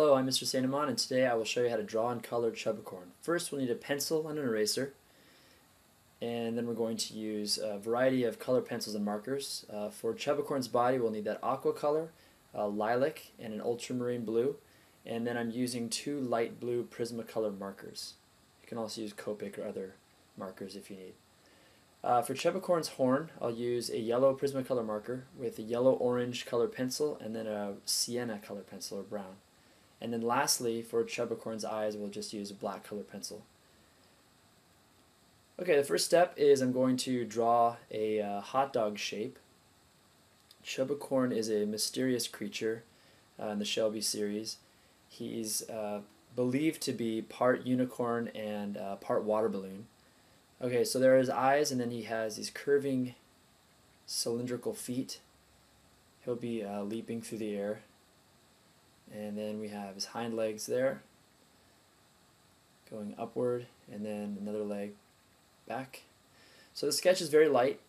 Hello, I'm Mr. Sanamon, and today I will show you how to draw and color Chubicorn. First, we'll need a pencil and an eraser, and then we're going to use a variety of color pencils and markers. For Chubicorn's body, we'll need that aqua color, lilac, and an ultramarine blue, and then I'm using two light blue Prismacolor markers. You can also use copic or other markers if you need. For Chubicorn's horn, I'll use a yellow Prismacolor marker with a yellow-orange color pencil, and then a sienna color pencil or brown. And then lastly, for Chubicorn's eyes, we'll just use a black color pencil. Okay, the first step is I'm going to draw a hot dog shape. Chubicorn is a mysterious creature in the Shelby series. He's believed to be part unicorn and part water balloon. Okay, so there are his eyes, and then he has these curving cylindrical feet. He'll be leaping through the air. And then we have his hind legs there going upward, and then another leg back. So the sketch is very light.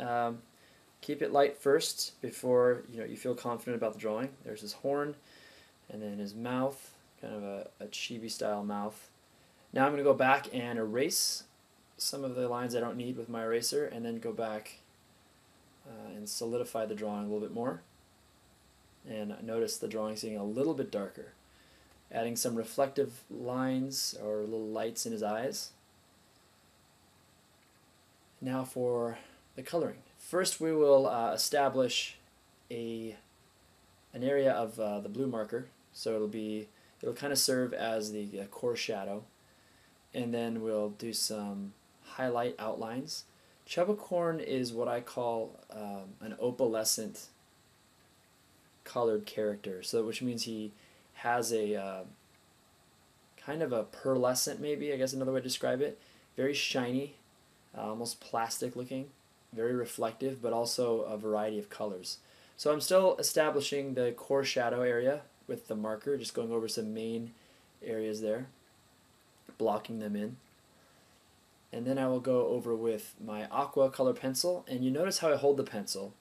Keep it light first before you feel confident about the drawing. There's his horn, and then his mouth, kind of a chibi style mouth. Now I'm going to go back and erase some of the lines I don't need with my eraser, and then go back and solidify the drawing a little bit more. And notice the drawing's getting a little bit darker. Adding some reflective lines or little lights in his eyes. Now for the coloring. First we will establish an area of the blue marker, so it'll kind of serve as the core shadow, and then we'll do some highlight outlines. Chubicorn is what I call an opalescent colored character, so which means he has a kind of a pearlescent, maybe I guess another way to describe it. Very shiny, almost plastic looking, very reflective, but also a variety of colors. So I'm still establishing the core shadow area with the marker, just going over some main areas there, blocking them in. And then I will go over with my aqua color pencil, and you notice how I hold the pencil.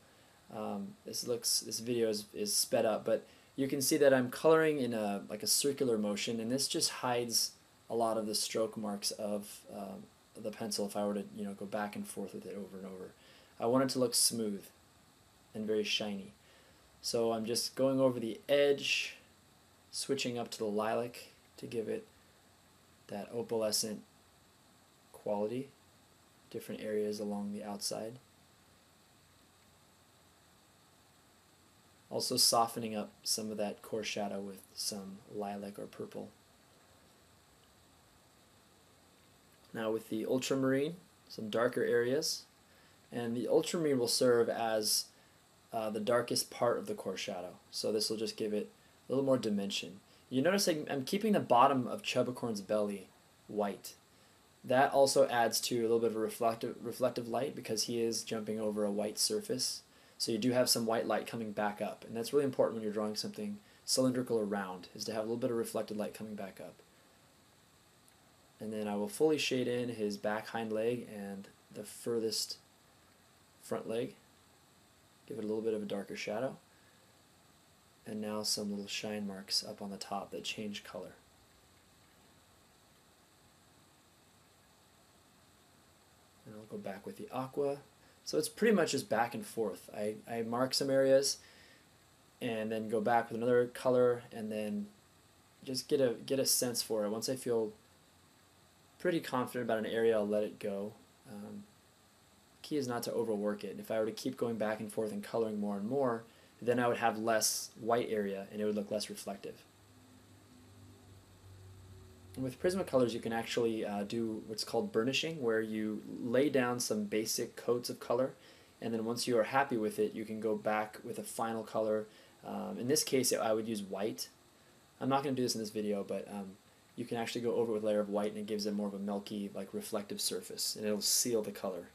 This video is sped up, but you can see that I'm coloring in like a circular motion, and this just hides a lot of the stroke marks of the pencil if I were to go back and forth with it over and over. I want it to look smooth and very shiny. So I'm just going over the edge, switching up to the lilac to give it that opalescent quality, different areas along the outside. Also softening up some of that core shadow with some lilac or purple. Now with the ultramarine, some darker areas, and the ultramarine will serve as the darkest part of the core shadow, so this will just give it a little more dimension. You notice I'm keeping the bottom of Chubicorn's belly white. That also adds to a little bit of a reflective light, because he is jumping over a white surface. So you do have some white light coming back up, and that's really important when you're drawing something cylindrical or round, is to have a little bit of reflected light coming back up. And then I will fully shade in his back hind leg and the furthest front leg. Give it a little bit of a darker shadow. And now some little shine marks up on the top that change color. And I'll go back with the aqua. So it's pretty much just back and forth. I mark some areas and then go back with another color, and then just get a sense for it. Once I feel pretty confident about an area, I'll let it go. Key is not to overwork it. If I were to keep going back and forth and coloring more and more, then I would have less white area and it would look less reflective. And with Prismacolors, you can actually do what's called burnishing, where you lay down some basic coats of color, and then once you are happy with it, you can go back with a final color. In this case, I would use white. I'm not going to do this in this video, but you can actually go over with a layer of white, and it gives it more of a milky, like reflective surface, and it'll seal the color,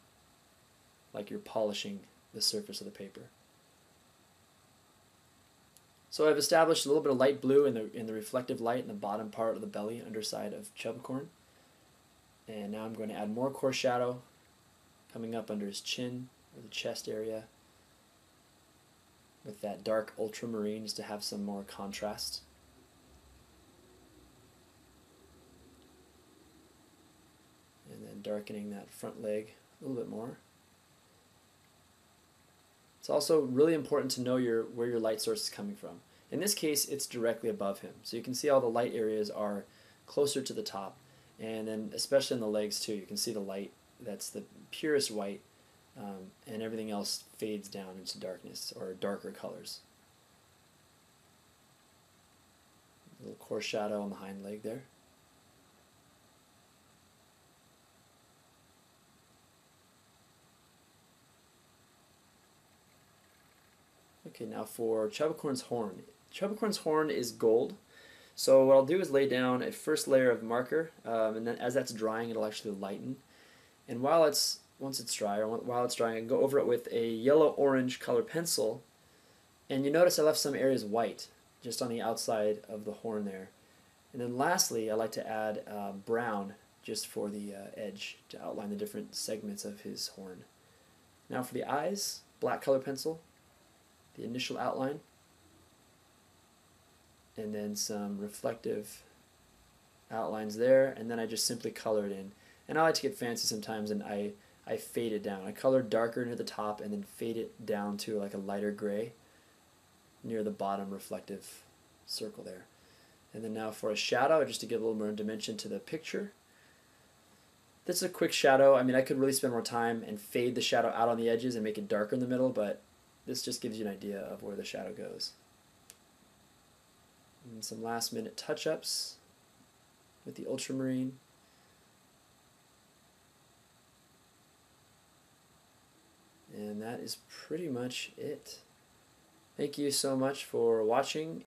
like you're polishing the surface of the paper. So I've established a little bit of light blue in the reflective light in the bottom part of the belly, underside of Chubicorn. And now I'm going to add more core shadow coming up under his chin, or the chest area, with that dark ultramarine, just to have some more contrast. darkening that front leg a little bit more. It's also really important to know where your light source is coming from. In this case, it's directly above him. So you can see all the light areas are closer to the top, and then especially in the legs too, you can see the light that's the purest white, and everything else fades down into darkness or darker colors. A little coarse shadow on the hind leg there. Okay, now for Chubicorn's horn. Chubicorn's horn is gold. So what I'll do is lay down a first layer of marker, and then as that's drying, it'll actually lighten. And once it's drying, I can go over it with a yellow-orange color pencil. And you notice I left some areas white, just on the outside of the horn there. And then lastly, I like to add brown just for the edge to outline the different segments of his horn. Now for the eyes, black color pencil, the initial outline, and then some reflective outlines there, and then I just simply color it in. And I like to get fancy sometimes, and I fade it down. I color darker near the top and then fade it down to like a lighter gray near the bottom reflective circle there. And then now for a shadow, just to give a little more dimension to the picture. This is a quick shadow. I mean, I could really spend more time and fade the shadow out on the edges and make it darker in the middle, but this just gives you an idea of where the shadow goes. And some last minute touch-ups with the ultramarine. And that is pretty much it. Thank you so much for watching.